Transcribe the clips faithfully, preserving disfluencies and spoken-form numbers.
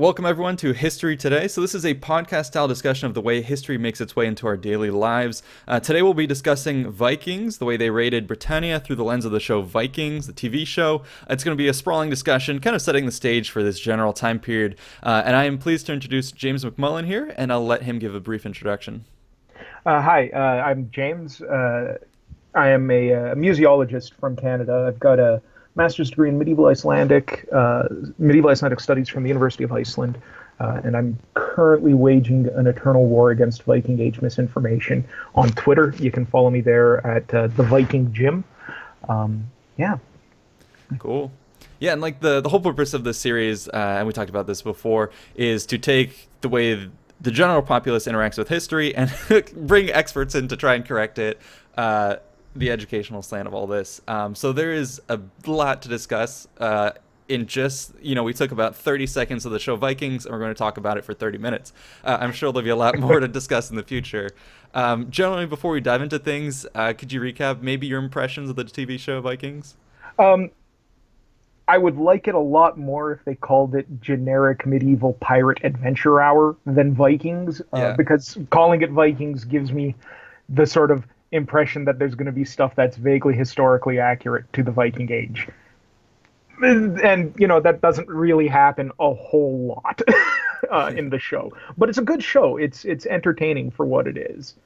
Welcome everyone to History Today. So this is a podcast style discussion of the way history makes its way into our daily lives. Uh, today we'll be discussing Vikings, the way they raided Britannia through the lens of the show Vikings, the T V show. It's going to be a sprawling discussion, kind of setting the stage for this general time period. Uh, and I am pleased to introduce James McMullen here, and I'll let him give a brief introduction. Uh, hi, uh, I'm James. Uh, I am a, a museologist from Canada. I've got a master's degree in medieval Icelandic, uh, medieval Icelandic studies from the University of Iceland, uh, and I'm currently waging an eternal war against Viking Age misinformation on Twitter. You can follow me there at uh, the Viking Gym. Um, yeah. Cool. Yeah, and like the the whole purpose of this series, uh, and we talked about this before, is to take the way the general populace interacts with history and bring experts in to try and correct it. Uh, the educational slant of all this. Um, so there is a lot to discuss uh, in just, you know, we took about thirty seconds of the show Vikings, and we're going to talk about it for thirty minutes. Uh, I'm sure there'll be a lot more to discuss in the future. Um, generally, before we dive into things, uh, could you recap maybe your impressions of the T V show Vikings? Um, I would like it a lot more if they called it generic medieval pirate adventure hour than Vikings, uh, yeah. because calling it Vikings gives me the sort of impression that there's going to be stuff that's vaguely historically accurate to the Viking Age. And, and you know, that doesn't really happen a whole lot uh, in the show. But it's a good show. It's it's entertaining for what it is.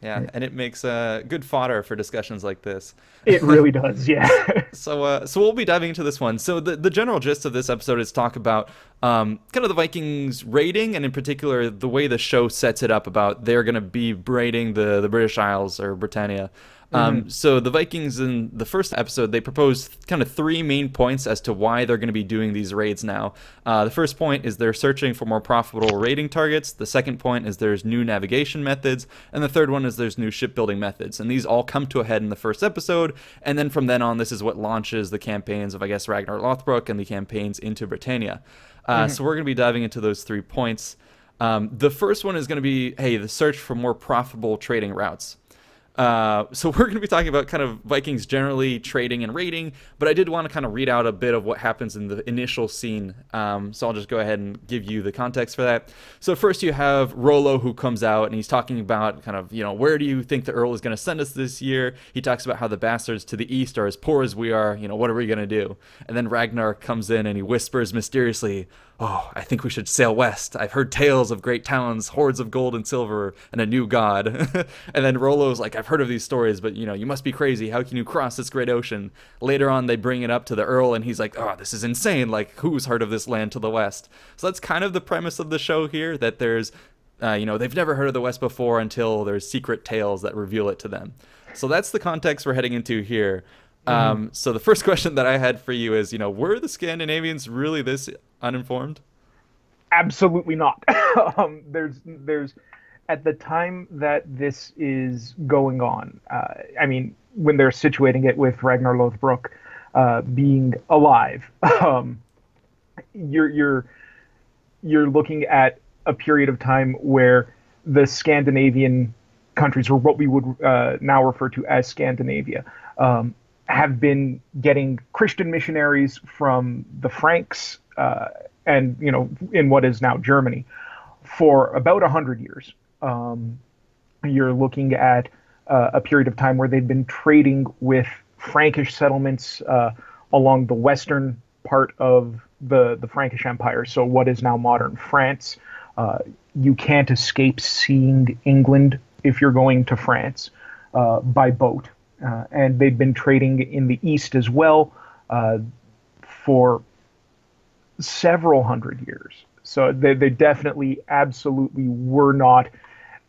Yeah, and it makes uh, good fodder for discussions like this. It really does, yeah. so uh, so we'll be diving into this one. So the, the general gist of this episode is talk about um, kind of the Vikings raiding, and in particular the way the show sets it up about they're going to be raiding the, the British Isles or Britannia. Um, mm-hmm. So the Vikings in the first episode, they proposed kind of three main points as to why they're going to be doing these raids now. Uh, the first point is they're searching for more profitable raiding targets. The second point is there's new navigation methods. And the third one is there's new shipbuilding methods. And these all come to a head in the first episode. And then from then on, this is what launches the campaigns of, I guess, Ragnar Lothbrok and the campaigns into Britannia. Uh, mm-hmm. So we're going to be diving into those three points. Um, the first one is going to be, hey, the search for more profitable trading routes. Uh, so we're going to be talking about kind of Vikings generally trading and raiding, but I did want to kind of read out a bit of what happens in the initial scene. Um, so I'll just go ahead and give you the context for that. So first you have Rollo, who comes out and he's talking about kind of, you know, where do you think the Earl is going to send us this year? He talks about how the bastards to the east are as poor as we are. You know, what are we going to do? And then Ragnar comes in and he whispers mysteriously, "Oh, I think we should sail west. I've heard tales of great towns, hordes of gold and silver, and a new god." And then Rollo's like, "I've heard of these stories, but you know, you must be crazy. How can you cross this great ocean?" Later on, they bring it up to the Earl, and he's like, "Oh, this is insane. Like, who's heard of this land to the west?" So that's kind of the premise of the show here, that there's, uh, you know, they've never heard of the west before until there's secret tales that reveal it to them. So that's the context we're heading into here. Um, so the first question that I had for you is, you know, were the Scandinavians really this uninformed? Absolutely not. um, there's, there's, at the time that this is going on, uh, I mean, when they're situating it with Ragnar Lothbrok uh, being alive, um, you're, you're, you're looking at a period of time where the Scandinavian countries, or what we would uh, now refer to as Scandinavia, um, have been getting Christian missionaries from the Franks uh, and, you know, in what is now Germany for about a hundred years. Um, you're looking at uh, a period of time where they've been trading with Frankish settlements uh, along the western part of the, the Frankish Empire, so what is now modern France. Uh, you can't escape seeing England if you're going to France uh, by boat. Uh, and they've been trading in the east as well uh, for several hundred years. So they, they definitely, absolutely were not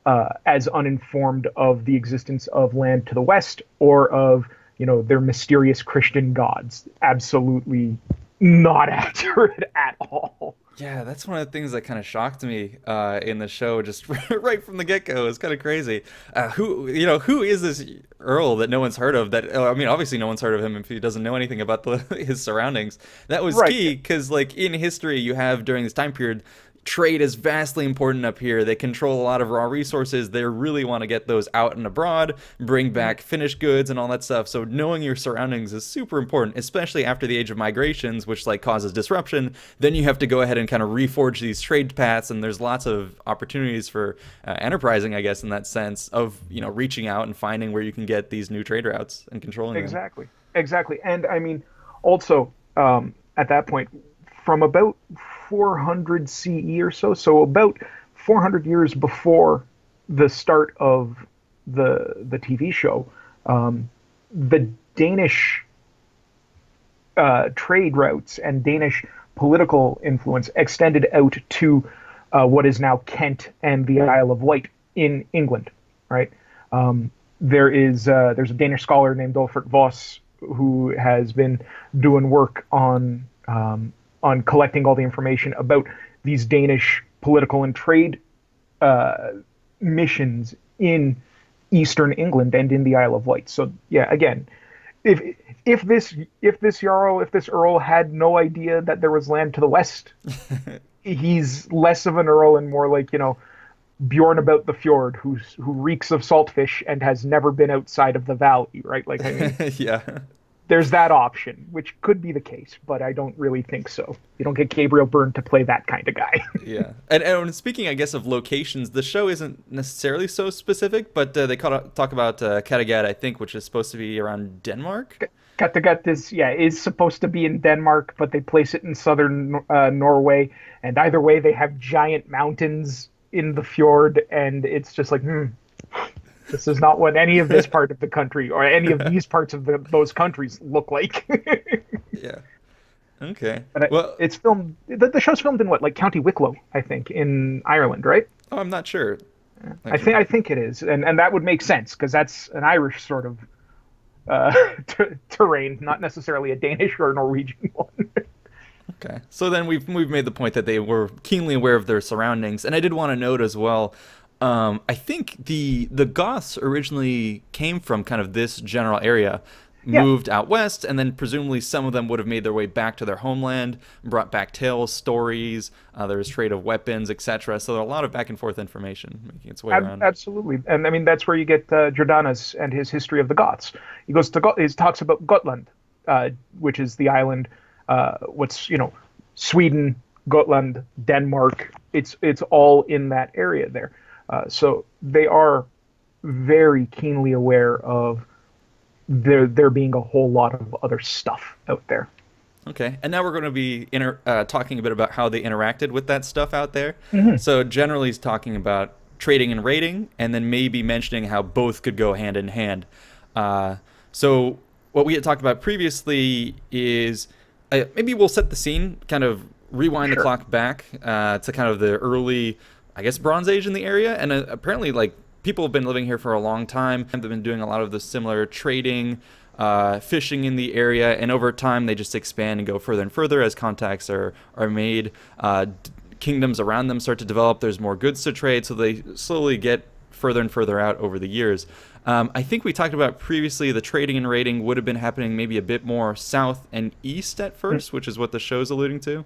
uh, as uninformed of the existence of land to the west or of, you know, their mysterious Christian gods. Absolutely not accurate at all. Yeah, that's one of the things that kind of shocked me uh, in the show, just right from the get-go. It's kind of crazy. Uh, who, you know, who is this Earl that no one's heard of? That I mean, obviously no one's heard of him if he doesn't know anything about the, his surroundings. That was right. Key, because like in history, you have during this time period Trade is vastly important up here. They control a lot of raw resources. They really want to get those out and abroad, bring back finished goods and all that stuff. So knowing your surroundings is super important, especially after the age of migrations, which like causes disruption. Then you have to go ahead and kind of reforge these trade paths, and there's lots of opportunities for uh, enterprising, I guess, in that sense of, you know, reaching out and finding where you can get these new trade routes and controlling them. Exactly. Exactly. And I mean, also um, at that point, from about four hundred C E or so, so about four hundred years before the start of the the T V show, um, the Danish uh, trade routes and Danish political influence extended out to uh, what is now Kent and the Isle of Wight in England. Right? Um, there is uh, there's a Danish scholar named Ulfert Voss who has been doing work on um, on collecting all the information about these Danish political and trade uh, missions in Eastern England and in the Isle of Wight. So yeah, again, if if this if this Jarl, if this Earl had no idea that there was land to the west, he's less of an Earl and more like, you know, Bjorn about the fjord, who's who reeks of saltfish and has never been outside of the valley, right? Like, I mean, yeah. There's that option, which could be the case, but I don't really think so. You don't get Gabriel Byrne to play that kind of guy. Yeah. And, and speaking, I guess, of locations, the show isn't necessarily so specific, but uh, they call, talk about uh, Kattegat, I think, which is supposed to be around Denmark. Kattegat is, yeah, is supposed to be in Denmark, but they place it in southern uh, Norway. And either way, they have giant mountains in the fjord, and it's just like, hmm. This is not what any of this part of the country or any of these parts of the, those countries look like. Yeah. Okay. I, well, it's filmed. The, the show's filmed in what, like County Wicklow, I think, in Ireland, right? Oh, I'm not sure. Yeah. I think I think it is, and and that would make sense because that's an Irish sort of uh, t terrain, not necessarily a Danish or Norwegian one. Okay. So then we've we've made the point that they were keenly aware of their surroundings, and I did want to note as well. Um, I think the the Goths originally came from kind of this general area, yeah. Moved out west, and then presumably some of them would have made their way back to their homeland, brought back tales, stories, uh, there was trade of weapons, et cetera. So there are a lot of back and forth information making its way Ab around. Absolutely, and I mean that's where you get uh, Jordanes and his history of the Goths. He goes to Go he talks about Gotland, uh, which is the island. Uh, what's you know, Sweden, Gotland, Denmark. It's it's all in that area there. Uh, so they are very keenly aware of there there being a whole lot of other stuff out there. Okay, and now we're going to be inter uh, talking a bit about how they interacted with that stuff out there. Mm-hmm. So generally, he's talking about trading and raiding, and then maybe mentioning how both could go hand in hand. Uh, so what we had talked about previously is uh, maybe we'll set the scene, kind of rewind sure. the clock back uh, to kind of the early. I guess Bronze Age in the area, and uh, apparently like people have been living here for a long time. They've been doing a lot of the similar trading, uh, fishing in the area, and over time they just expand and go further and further as contacts are are made. Uh, kingdoms around them start to develop. There's more goods to trade, so they slowly get further and further out over the years. Um, I think we talked about previously the trading and raiding would have been happening maybe a bit more south and east at first, which is what the show's alluding to.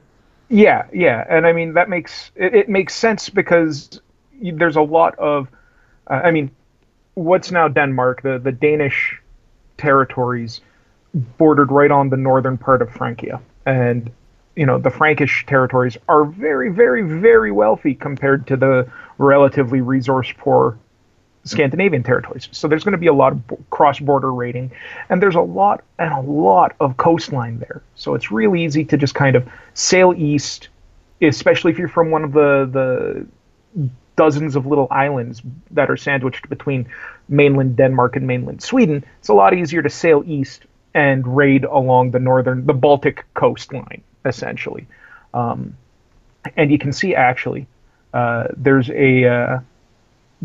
Yeah, yeah, and I mean that makes it, it makes sense because there's a lot of, uh, I mean, what's now Denmark, the the Danish territories, bordered right on the northern part of Francia, and you know the Frankish territories are very, very, very wealthy compared to the relatively resource-poor Scandinavian territories. So there's going to be a lot of cross-border raiding, and there's a lot and a lot of coastline there. So it's really easy to just kind of sail east, especially if you're from one of the the dozens of little islands that are sandwiched between mainland Denmark and mainland Sweden. It's a lot easier to sail east and raid along the northern, the Baltic coastline, essentially. Um, and you can see actually uh, there's a uh,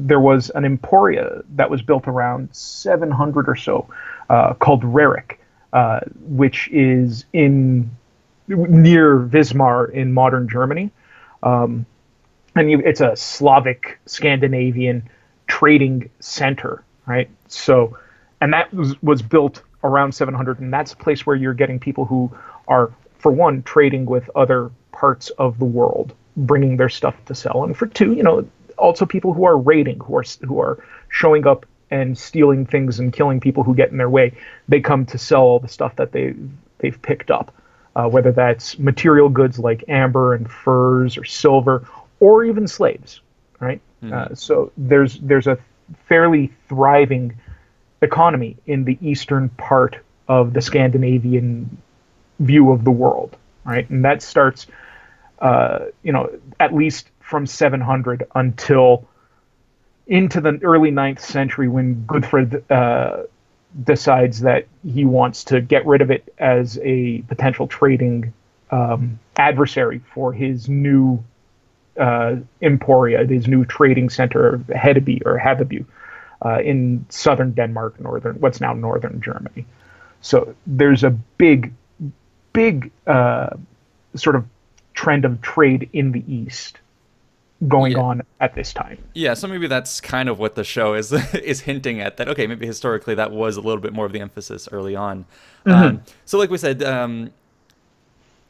there was an emporia that was built around seven hundred or so uh, called Rerik, uh, which is in near Vismar in modern Germany. Um, and you, it's a Slavic, Scandinavian trading center, right? So, and that was, was built around seven hundred, and that's a place where you're getting people who are, for one, trading with other parts of the world bringing their stuff to sell, and for two, you know, also people who are raiding, who are who are showing up and stealing things and killing people who get in their way. They come to sell all the stuff that they they've picked up, uh, whether that's material goods like amber and furs or silver, or even slaves, right? Mm-hmm. Uh, so there's there's a fairly thriving economy in the eastern part of the Scandinavian view of the world, right? And that starts, uh, you know, at least from seven hundred until into the early ninth century, when Godfred uh, decides that he wants to get rid of it as a potential trading um, adversary for his new uh, emporia, his new trading center of Hedeby or Haithabu uh, in southern Denmark, northern what's now northern Germany. So there's a big, big uh, sort of trend of trade in the East going yeah. on at this time. Yeah, so maybe that's kind of what the show is is hinting at, that okay, maybe historically that was a little bit more of the emphasis early on. Mm-hmm. Um, so like we said, um,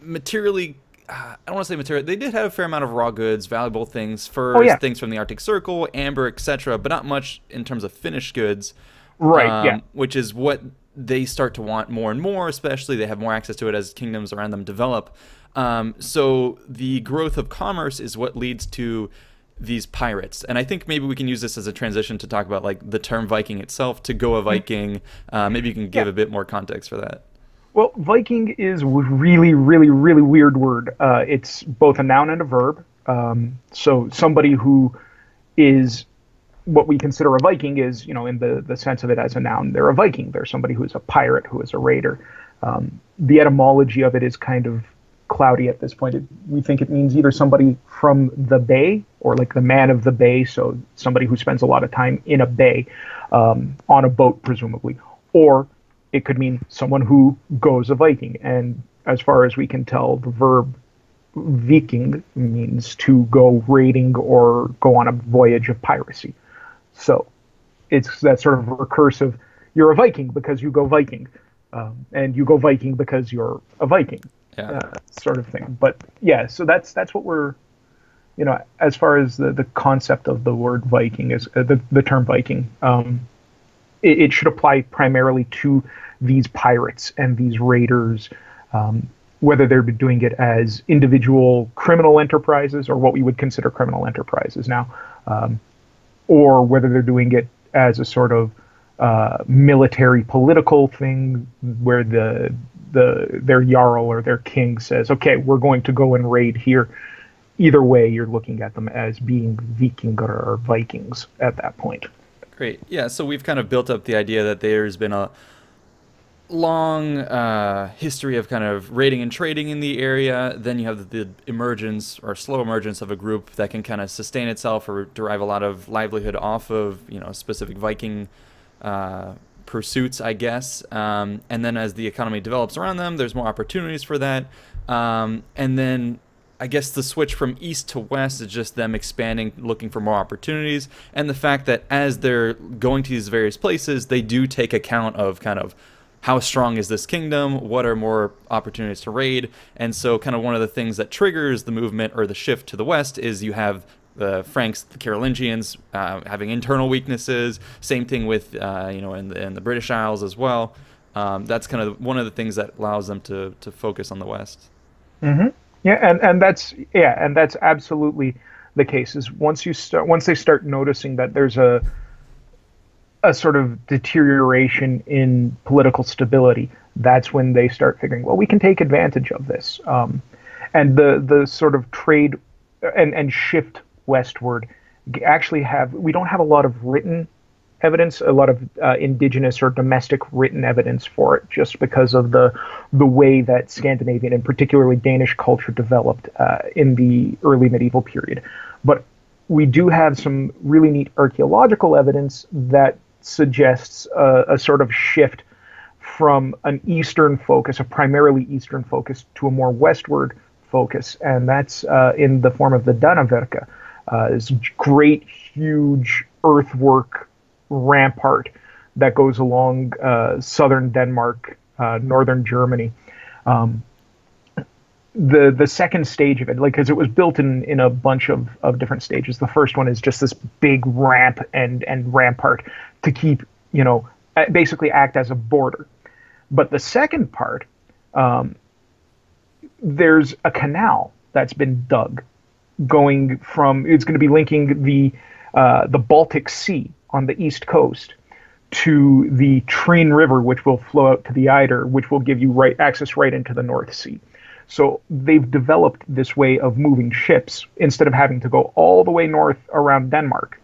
materially, uh, I don't want to say material, they did have a fair amount of raw goods, valuable things, furs, oh, yeah. things from the Arctic Circle, amber, et cetera, but not much in terms of finished goods. Right, um, yeah. Which is what they start to want more and more, especially they have more access to it as kingdoms around them develop. Um, so the growth of commerce is what leads to these pirates. And I think maybe we can use this as a transition to talk about like the term Viking itself, to go a Viking. Uh, maybe you can give yeah. a bit more context for that. Well, Viking is a really, really, really weird word. Uh, it's both a noun and a verb. Um, so somebody who is what we consider a Viking is, you know, in the, the sense of it as a noun, they're a Viking. They're somebody who is a pirate, who is a raider. Um, the etymology of it is kind of cloudy at this point. It, we think it means either somebody from the bay, or like the man of the bay, so somebody who spends a lot of time in a bay, um, on a boat, presumably. Or it could mean someone who goes a Viking. And as far as we can tell, the verb Viking means to go raiding or go on a voyage of piracy. So it's that sort of recursive, you're a Viking because you go Viking, um, and you go Viking because you're a Viking. Yeah. Uh, sort of thing. But yeah, so that's that's what we're, you know, as far as the, the concept of the word Viking is, uh, the, the term Viking, um, it, it should apply primarily to these pirates and these raiders, um, whether they're doing it as individual criminal enterprises, or what we would consider criminal enterprises now, um, or whether they're doing it as a sort of uh, military political thing where the The, their Jarl or their king says, okay, we're going to go and raid here. Either way, you're looking at them as being Vikingar or Vikings at that point. Great. Yeah, so we've kind of built up the idea that there's been a long uh, history of kind of raiding and trading in the area. Then you have the, the emergence or slow emergence of a group that can kind of sustain itself or derive a lot of livelihood off of, you know, specific Viking uh pursuits, I guess, um, and then as the economy develops around them, there's more opportunities for that, um, and then I guess the switch from east to west is just them expanding, looking for more opportunities, and the fact that as they're going to these various places, they do take account of kind of how strong is this kingdom, what are more opportunities to raid, and so kind of one of the things that triggers the movement or the shift to the west is you have the Franks, the Carolingians, uh, having internal weaknesses. Same thing with, uh, you know, in, in the British Isles as well. Um, that's kind of one of the things that allows them to to focus on the West. Mm-hmm. Yeah, and and that's yeah, and that's absolutely the case. Is once you start, once they start noticing that there's a a sort of deterioration in political stability, that's when they start figuring, well, we can take advantage of this, um, and the the sort of trade and and shift westward actually have, we don't have a lot of written evidence, a lot of uh, indigenous or domestic written evidence for it, just because of the the way that Scandinavian and particularly Danish culture developed uh, in the early medieval period. But we do have some really neat archaeological evidence that suggests a, a sort of shift from an eastern focus, a primarily eastern focus, to a more westward focus, and that's uh, in the form of the Danevirke. Uh, this great, huge earthwork rampart that goes along uh, southern Denmark, uh, northern Germany. Um, the the second stage of it, like, because it was built in in a bunch of of different stages. The first one is just this big ramp and and rampart to keep, you know, basically act as a border. But the second part, um, there's a canal that's been dug, going from, it's going to be linking the uh, the Baltic Sea on the east coast to the Trave River, which will flow out to the Eider, which will give you right access right into the North Sea. So they've developed this way of moving ships instead of having to go all the way north around Denmark.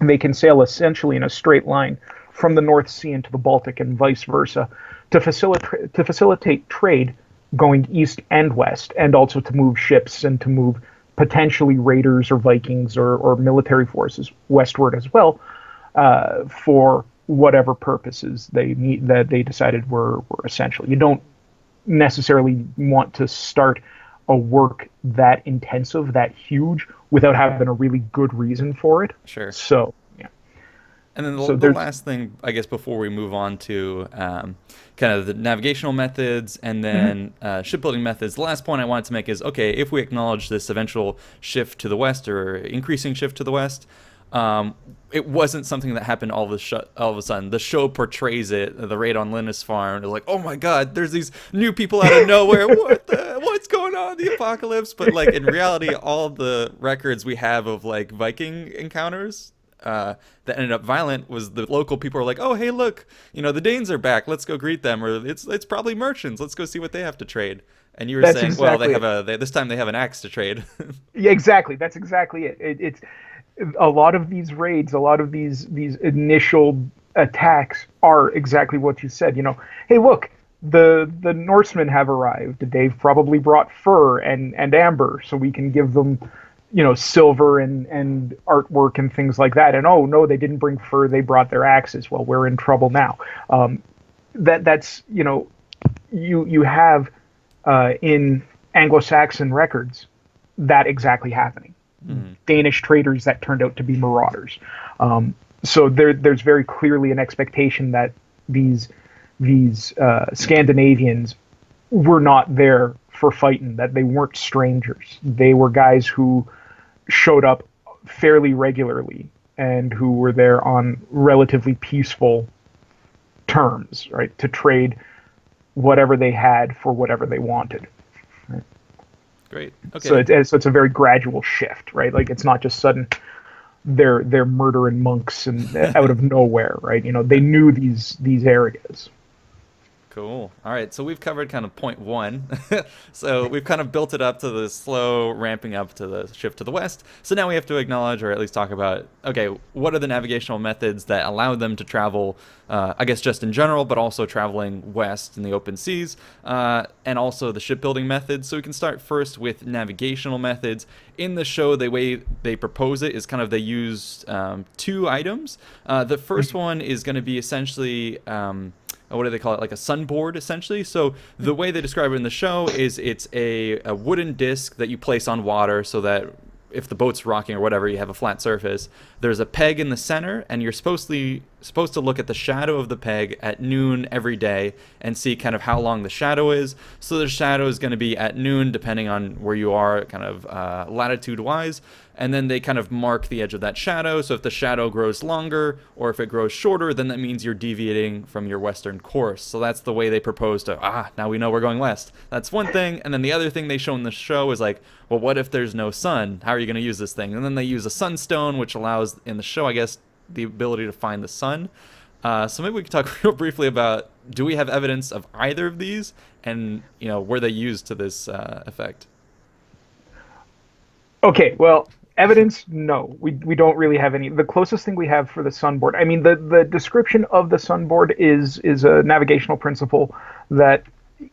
They can sail essentially in a straight line from the North Sea into the Baltic and vice versa to facilitate to facilitate trade going east and west, and also to move ships and to move potentially raiders or Vikings or, or military forces westward as well, uh, for whatever purposes they need, that they decided were, were essential. You don't necessarily want to start a work that intensive, that huge, without having a really good reason for it. Sure. So, yeah. And then the, so the last thing, I guess, before we move on to um, kind of the navigational methods and then mm-hmm. uh, shipbuilding methods, the last point I wanted to make is, okay, if we acknowledge this eventual shift to the west or increasing shift to the west, um, it wasn't something that happened all of, a sh all of a sudden. The show portrays it, the raid on Linus Farm. It's like, oh my God, there's these new people out of nowhere. What the, what's going on? The apocalypse. But like in reality, all the records we have of like Viking encounters uh, that ended up violent was the local people are like, oh, hey, look, you know, the Danes are back. Let's go greet them. Or it's, it's probably merchants. Let's go see what they have to trade. And you were that's saying, exactly well, they have a, they, this time they have an axe to trade. Yeah, exactly. That's exactly it. it it's, A lot of these raids, a lot of these these initial attacks are exactly what you said. You know, hey, look, the the Norsemen have arrived. They've probably brought fur and and amber, so we can give them, you know, silver and and artwork and things like that. And oh no, they didn't bring fur. They brought their axes. Well, we're in trouble now. Um, that that's you know, you you have uh, in Anglo-Saxon records that exactly happening. Mm-hmm. Danish traders that turned out to be marauders. Um, so there, there's very clearly an expectation that these these uh, Scandinavians were not there for fighting, that they weren't strangers. They were guys who showed up fairly regularly and who were there on relatively peaceful terms, right, to trade whatever they had for whatever they wanted. Right? Great. Okay. So it's so it's a very gradual shift, right? Like it's not just sudden. They're they're murdering monks and out of nowhere, right? You know, they knew these these areas. Cool. All right. So we've covered kind of point one. So we've kind of built it up to the slow ramping up to the shift to the west. So now we have to acknowledge, or at least talk about, okay, what are the navigational methods that allow them to travel, uh, I guess just in general, but also traveling west in the open seas, uh, and also the shipbuilding methods. So we can start first with navigational methods. In the show, the way they propose it is kind of they use um, two items. Uh, the first one is going to be essentially... Um, what do they call it, like a sunboard, essentially. So the way they describe it in the show is it's a, a wooden disc that you place on water so that if the boat's rocking or whatever, you have a flat surface. There's a peg in the center, and you're supposed to, supposed to look at the shadow of the peg at noon every day and see kind of how long the shadow is. So the shadow is going to be at noon, depending on where you are, kind of uh, latitude-wise. And then they kind of mark the edge of that shadow. So if the shadow grows longer or if it grows shorter, then that means you're deviating from your western course. So that's the way they propose to, ah, now we know we're going west. That's one thing. And then the other thing they show in the show is like, well, what if there's no sun? How are you going to use this thing? And then they use a sunstone, which allows, in the show, I guess, the ability to find the sun. Uh, so maybe we could talk real briefly about, do we have evidence of either of these? And, you know, were they used to this uh, effect? Okay, well... Evidence? No, we we don't really have any. The closest thing we have for the sunboard, I mean, the the description of the sunboard is is a navigational principle that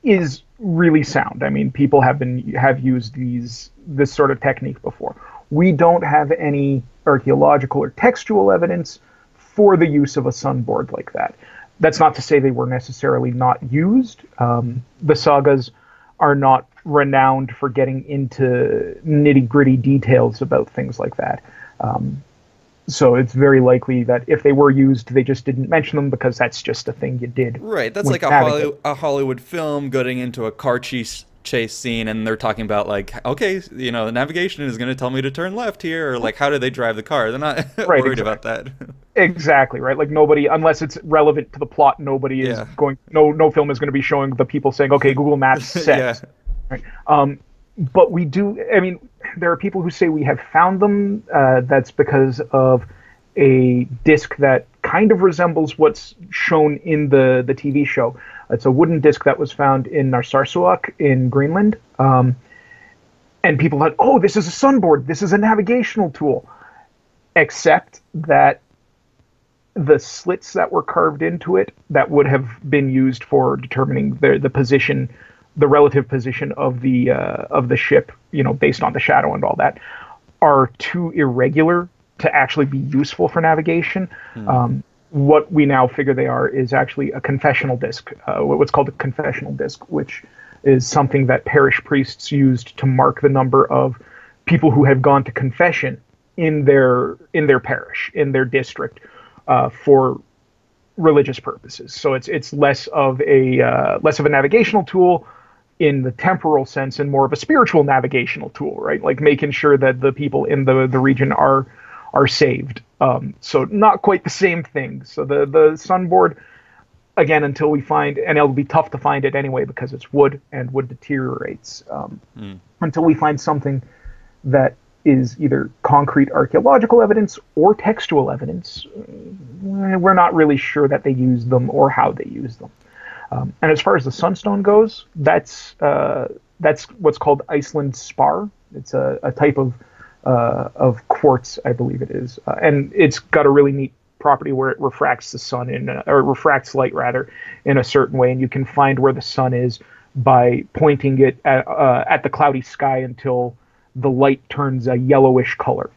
is really sound. I mean, people have been have used these this sort of technique before. We don't have any archaeological or textual evidence for the use of a sunboard like that. That's not to say they were necessarily not used. Um, the sagas are not renowned for getting into nitty-gritty details about things like that. Um, so it's very likely that if they were used, they just didn't mention them because that's just a thing you did. Right, that's like a, Holly a Hollywood film going into a car chase, chase scene, and they're talking about like, okay, you know, the navigation is going to tell me to turn left here, or like, how do they drive the car? They're not right, worried exactly. about that. Exactly, right? Like nobody, unless it's relevant to the plot, nobody is yeah. going. No, no film is going to be showing the people saying, okay, Google Maps says. yeah. Right. Um, but we do. I mean, there are people who say we have found them. Uh, that's because of a disc that kind of resembles what's shown in the the T V show. It's a wooden disc that was found in Narsarsuaq in Greenland. Um, and people thought, oh, this is a sunboard. This is a navigational tool. Except that the slits that were carved into it that would have been used for determining the, the position, the relative position of the, uh, of the ship, you know, based on the shadow and all that, are too irregular to actually be useful for navigation. Mm. Um, what we now figure they are is actually a confessional disc, uh, what's called a confessional disc, which is something that parish priests used to mark the number of people who have gone to confession in their in their parish, in their district, uh, for religious purposes. So it's it's less of a uh, less of a navigational tool in the temporal sense and more of a spiritual navigational tool, right? Like making sure that the people in the the region are are saved. Um, so not quite the same thing. So the, the sunboard, again, until we find, and it'll be tough to find it anyway because it's wood and wood deteriorates, um, mm. until we find something that is either concrete archaeological evidence or textual evidence, we're not really sure that they used them or how they used them. Um, and as far as the sunstone goes, that's, uh, that's what's called Iceland spar. It's a, a type of Uh, of quartz, I believe it is, uh, and it's got a really neat property where it refracts the sun in, a, or refracts light rather, in a certain way, and you can find where the sun is by pointing it at, uh, at the cloudy sky until the light turns a yellowish color,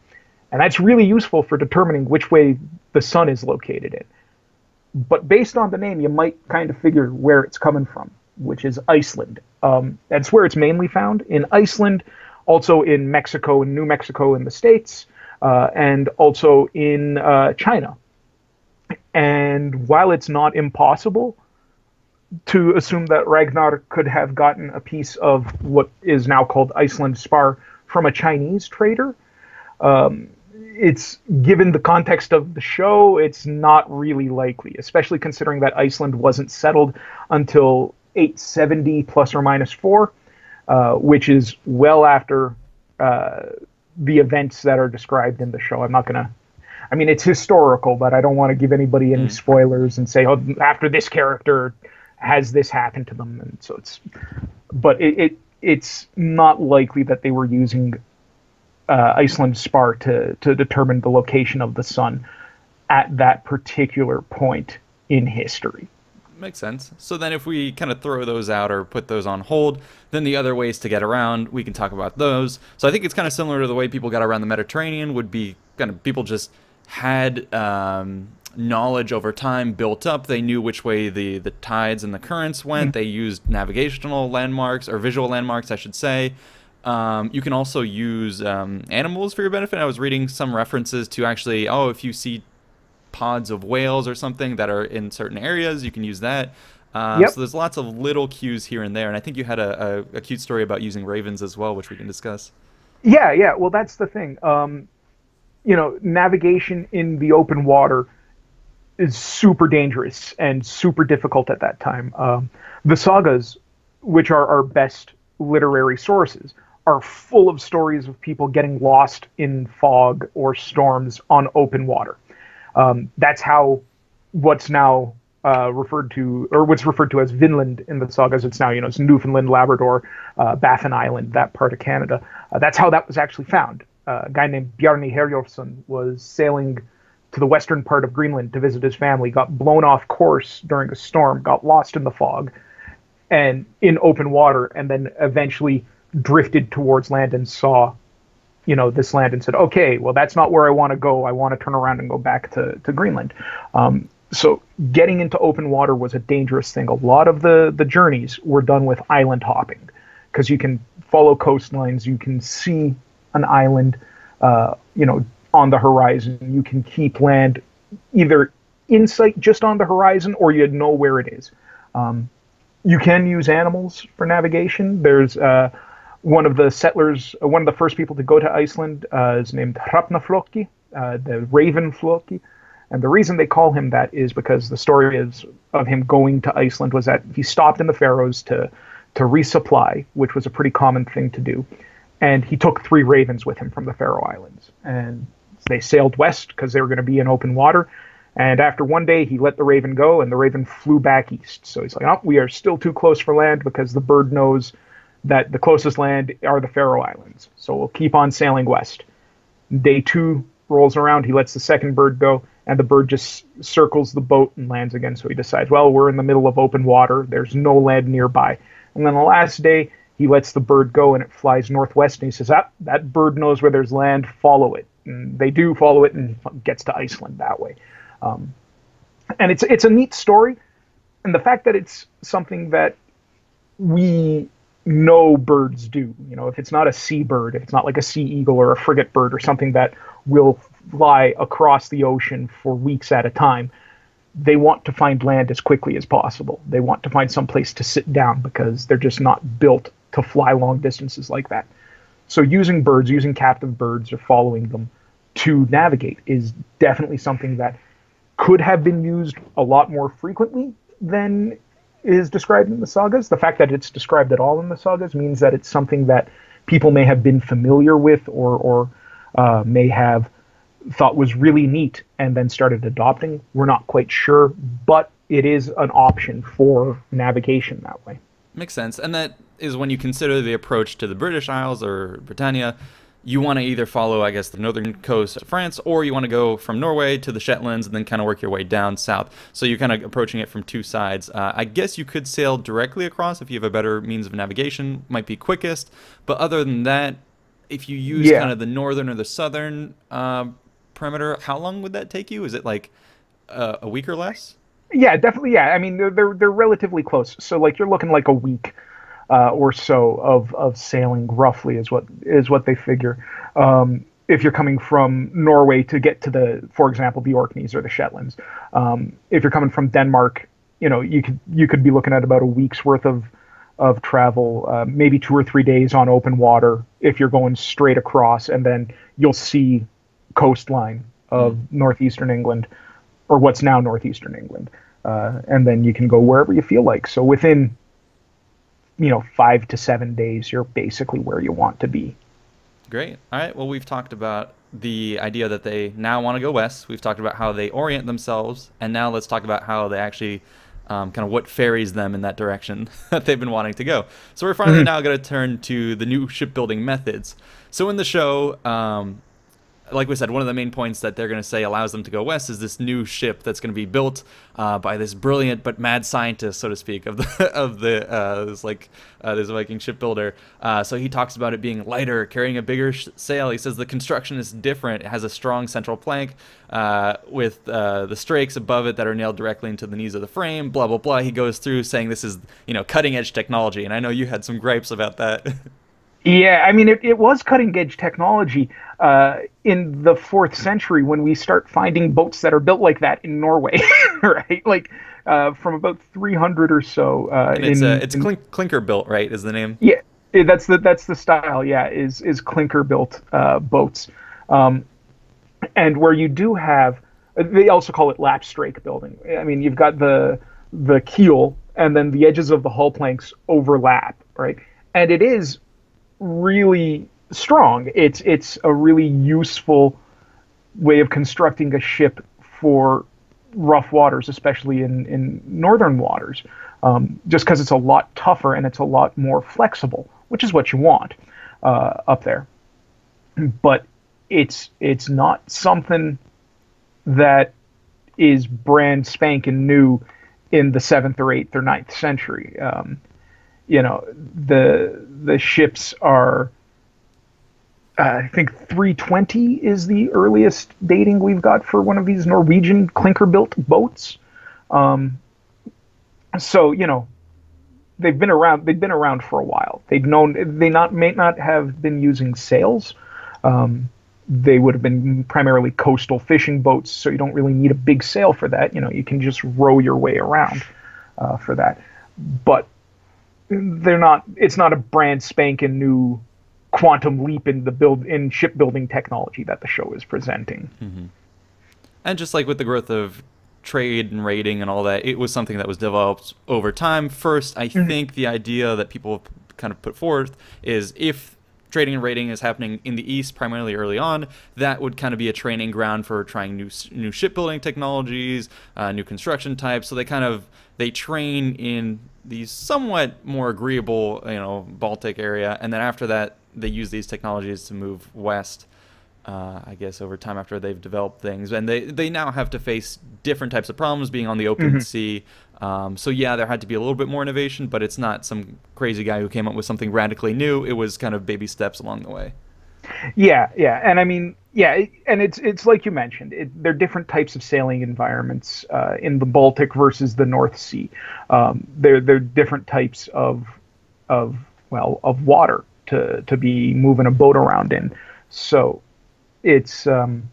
and that's really useful for determining which way the sun is located in. But based on the name, you might kind of figure where it's coming from, which is Iceland. Um, that's where it's mainly found in Iceland. Also in Mexico and New Mexico in the States, uh, and also in uh, China. And while it's not impossible to assume that Ragnar could have gotten a piece of what is now called Iceland spar from a Chinese trader, um, it's, given the context of the show, it's not really likely, especially considering that Iceland wasn't settled until eight seventy plus or minus four. Uh, which is well after uh, the events that are described in the show. I'm not going to... I mean, it's historical, but I don't want to give anybody any spoilers and say, oh, after this character has this happened to them. And so it's... But it, it it's not likely that they were using uh, Iceland spar to, to determine the location of the sun at that particular point in history. Makes sense. So then if we kind of throw those out or put those on hold, then the other ways to get around, we can talk about those. So I think it's kind of similar to the way people got around the Mediterranean, would be kind of people just had um, knowledge over time built up. They knew which way the, the tides and the currents went. Mm-hmm. They used navigational landmarks, or visual landmarks, I should say. Um, you can also use um, animals for your benefit. I was reading some references to actually, oh, if you see pods of whales or something that are in certain areas, you can use that. Um, yep. So there's lots of little cues here and there, and I think you had a, a, a cute story about using ravens as well, which we can discuss. Yeah, yeah. Well, that's the thing. Um, you know, navigation in the open water is super dangerous and super difficult at that time. Um, the sagas, which are our best literary sources, are full of stories of people getting lost in fog or storms on open water. Um, that's how what's now uh, referred to, or what's referred to as Vinland in the sagas. It's now, you know, it's Newfoundland, Labrador, uh, Baffin Island, that part of Canada. Uh, that's how that was actually found. Uh, a guy named Bjarni Herjolfsson was sailing to the western part of Greenland to visit his family, got blown off course during a storm, got lost in the fog, and in open water, and then eventually drifted towards land and saw, you know, this land and said, okay, well, that's not where I want to go. I want to turn around and go back to, to Greenland. Um, so getting into open water was a dangerous thing. A lot of the, the journeys were done with island hopping because you can follow coastlines. You can see an island, uh, you know, on the horizon. You can keep land either in sight just on the horizon or you know where it is. Um, you can use animals for navigation. There's uh, one of the settlers, uh, one of the first people to go to Iceland uh, is named Hrafnafloki, uh, the Raven Floki. And the reason they call him that is because the story is of him going to Iceland was that he stopped in the Faroes to to resupply, which was a pretty common thing to do. And he took three ravens with him from the Faroe Islands. And they sailed west because they were going to be in open water. And after one day, he let the raven go, and the raven flew back east. So he's like, oh, we are still too close for land, because the bird knows that the closest land are the Faroe Islands. So we'll keep on sailing west. Day two rolls around. He lets the second bird go, and the bird just circles the boat and lands again. So he decides, well, we're in the middle of open water. There's no land nearby. And then the last day, he lets the bird go, and it flies northwest, and he says, ah, that bird knows where there's land, follow it. And they do follow it, and gets to Iceland that way. Um, and it's it's a neat story, and the fact that it's something that we know birds do. You know, if it's not a sea bird, if it's not like a sea eagle or a frigate bird or something that will fly across the ocean for weeks at a time, they want to find land as quickly as possible. They want to find some place to sit down, because they're just not built to fly long distances like that. So using birds, using captive birds or following them to navigate is definitely something that could have been used a lot more frequently than is described in the sagas. The fact that it's described at all in the sagas means that it's something that people may have been familiar with, or, or uh, may have thought was really neat and then started adopting. We're not quite sure, but it is an option for navigation that way. Makes sense. And that is when you consider the approach to the British Isles or Britannia, you want to either follow, I guess, the northern coast of France, or you want to go from Norway to the Shetlands and then kind of work your way down south. So you're kind of approaching it from two sides. Uh, I guess you could sail directly across if you have a better means of navigation, might be quickest. But other than that, if you use yeah. kind of the northern or the southern uh, perimeter, how long would that take you? Is it like uh, a week or less? Yeah, definitely. Yeah, I mean, they're they're, they're relatively close. So like you're looking like a week uh, or so of of sailing roughly is what is what they figure. Um, if you're coming from Norway to get to the, for example, the Orkneys or the Shetlands, um, if you're coming from Denmark, you know, you could you could be looking at about a week's worth of of travel, uh, maybe two or three days on open water if you're going straight across, and then you'll see coastline of mm. northeastern England, or what's now northeastern England, uh, and then you can go wherever you feel like. So within, you know, five to seven days, you're basically where you want to be. Great. All right. Well, we've talked about the idea that they now want to go west. We've talked about how they orient themselves, and now let's talk about how they actually um, kind of what ferries them in that direction that they've been wanting to go. So we're finally mm-hmm. now going to turn to the new shipbuilding methods. So in the show, um, like we said, one of the main points that they're going to say allows them to go west is this new ship that's going to be built uh, by this brilliant but mad scientist, so to speak, of the of the uh, this like uh, this Viking shipbuilder. Uh, so he talks about it being lighter, carrying a bigger sh sail. He says the construction is different. It has a strong central plank uh, with uh, the strakes above it that are nailed directly into the knees of the frame. Blah blah blah. He goes through saying this is, you know, cutting edge technology, and I know you had some gripes about that. Yeah, I mean, it, it was cutting-edge technology uh, in the fourth century when we start finding boats that are built like that in Norway, right? Like, uh, from about three hundred or so. Uh, and it's in, a, it's in, clink, clinker built, right, is the name? Yeah, that's the that's the style, yeah, is, is clinker built uh, boats. Um, and where you do have, they also call it lapstrake building. I mean, you've got the the keel, and then the edges of the hull planks overlap, right? And it is really strong. It's it's a really useful way of constructing a ship for rough waters, especially in, in northern waters, um, just because it's a lot tougher and it's a lot more flexible, which is what you want uh, up there. But it's it's not something that is brand spanking new in the seventh or eighth or ninth century. Um, You know, the the ships are, uh, I think three twenty is the earliest dating we've got for one of these Norwegian clinker-built boats. Um, so, you know, they've been around. They've been around for a while. They've known. They not may not have been using sails. Um, they would have been primarily coastal fishing boats. So you don't really need a big sail for that. You know, you can just row your way around uh, for that. but they're not. It's not a brand spanking new quantum leap in the build in shipbuilding technology that the show is presenting. Mm-hmm. And just like with the growth of trade and raiding and all that, it was something that was developed over time. First, I mm-hmm. think the idea that people kind of put forth is if trading and raiding is happening in the East primarily early on, that would kind of be a training ground for trying new new shipbuilding technologies, uh, new construction types. So they kind of they train in these somewhat more agreeable, you know, Baltic area, and then after that they use these technologies to move west. Uh, I guess over time after they've developed things, and they they now have to face different types of problems being on the open mm-hmm. sea. Um, so yeah, there had to be a little bit more innovation, but it's not some crazy guy who came up with something radically new. It was kind of baby steps along the way. Yeah, yeah, and I mean, yeah, it, and it's it's like you mentioned, it, there are different types of sailing environments uh, in the Baltic versus the North Sea. Um, there there are different types of of well of water to to be moving a boat around in. So it's, um,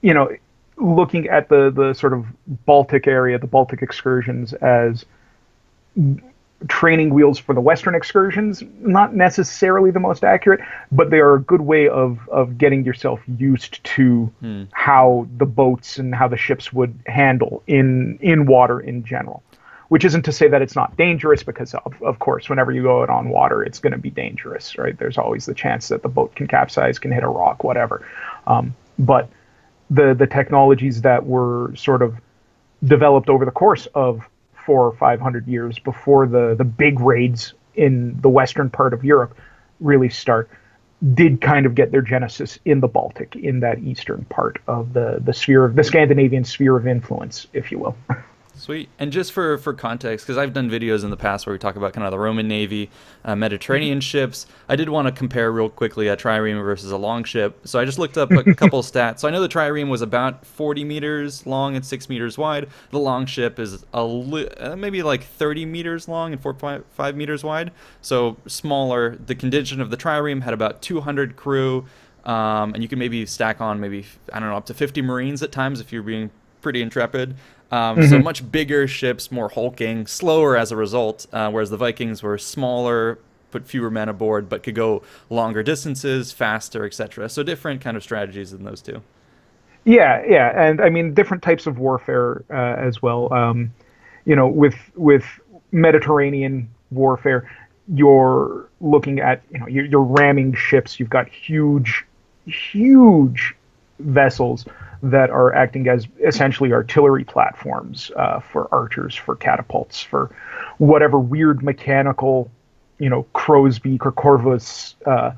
you know, looking at the, the sort of Baltic area, the Baltic excursions as training wheels for the Western excursions, not necessarily the most accurate, but they are a good way of, of getting yourself used to hmm. how the boats and how the ships would handle in, in water in general, which isn't to say that it's not dangerous, because of, of course, whenever you go out on water, it's going to be dangerous, right? There's always the chance that the boat can capsize, can hit a rock, whatever. Um, but the, the technologies that were sort of developed over the course of four or five hundred years before the, the big raids in the western part of Europe really start did kind of get their genesis in the Baltic, in that eastern part of the, the sphere of the Scandinavian sphere of influence, if you will. Sweet. And just for, for context, because I've done videos in the past where we talk about kind of the Roman Navy, uh, Mediterranean ships, I did want to compare real quickly a trireme versus a longship. So I just looked up a couple stats. So I know the trireme was about forty meters long and six meters wide. The longship is a li uh, maybe like thirty meters long and four point five meters wide. So smaller. The condition of the trireme had about two hundred crew. Um, and you can maybe stack on maybe, I don't know, up to fifty Marines at times if you're being pretty intrepid. Um, mm-hmm. So much bigger ships, more hulking, slower as a result, uh, whereas the Vikings were smaller, put fewer men aboard, but could go longer distances, faster, et cetera. So different kind of strategies in those two. Yeah, yeah, and I mean different types of warfare uh, as well. Um, you know, with with Mediterranean warfare, you're looking at you know you're, you're ramming ships. You've got huge, huge vessels that are acting as essentially artillery platforms uh, for archers, for catapults, for whatever weird mechanical, you know, crowsbeak or corvus uh,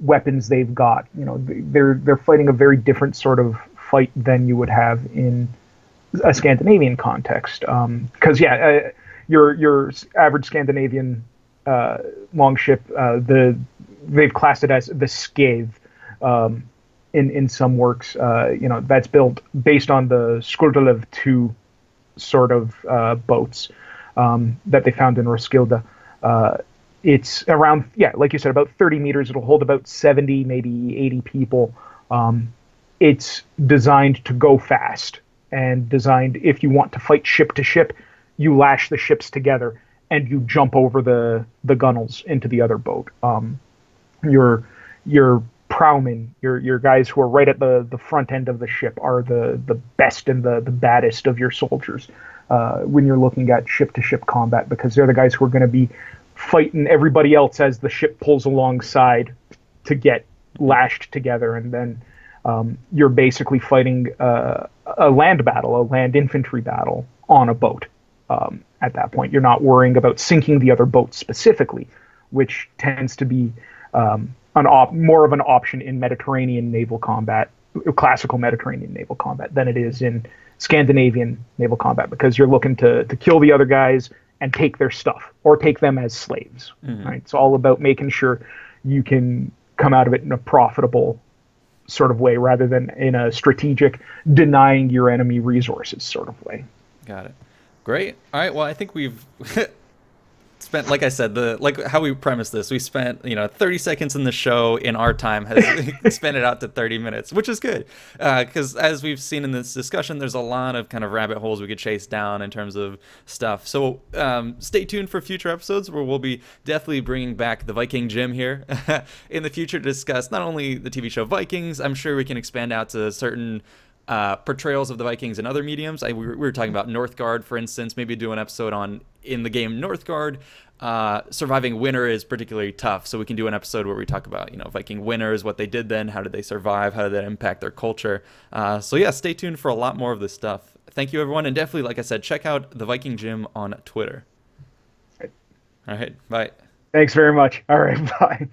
weapons they've got. You know, they're they're fighting a very different sort of fight than you would have in a Scandinavian context. Because um, yeah, uh, your your average Scandinavian uh, longship, uh, the they've classed it as the skeiv. Um, In, in some works, uh, you know, that's built based on the Skuldelev two sort of uh, boats um, that they found in Roskilde. Uh, it's around, yeah, like you said, about thirty meters. It'll hold about seventy, maybe eighty people. Um, it's designed to go fast and designed, if you want to fight ship to ship, you lash the ships together and you jump over the, the gunwales into the other boat. Um, you're, you're, Prowmen, your your guys who are right at the the front end of the ship, are the the best and the the baddest of your soldiers uh, when you're looking at ship to ship combat, because they're the guys who are going to be fighting everybody else as the ship pulls alongside to get lashed together, and then um, you're basically fighting uh, a land battle, a land infantry battle on a boat. Um, at that point, you're not worrying about sinking the other boat specifically, which tends to be um, An op more of an option in Mediterranean naval combat, classical Mediterranean naval combat, than it is in Scandinavian naval combat, because you're looking to to kill the other guys and take their stuff or take them as slaves. Mm-hmm. Right? It's all about making sure you can come out of it in a profitable sort of way, rather than in a strategic denying your enemy resources sort of way. Got it. Great. All right. Well, I think we've spent, like I said, the like how we premised this, we spent, you know, thirty seconds in the show in our time has expanded out to thirty minutes, which is good. Because uh, as we've seen in this discussion, there's a lot of kind of rabbit holes we could chase down in terms of stuff. So um, stay tuned for future episodes where we'll be definitely bringing back the Viking Jim here in the future to discuss not only the T V show Vikings, I'm sure we can expand out to certain Uh, portrayals of the Vikings in other mediums. I, we, were, we were talking about Northgard, for instance. Maybe do an episode on in the game Northgard. Uh, surviving winter is particularly tough, so we can do an episode where we talk about, you know, Viking winters, what they did then, how did they survive, how did that impact their culture. Uh, so yeah, stay tuned for a lot more of this stuff. Thank you, everyone, and definitely, like I said, check out the Viking Jim on Twitter. All right, all right, bye. Thanks very much. All right, bye.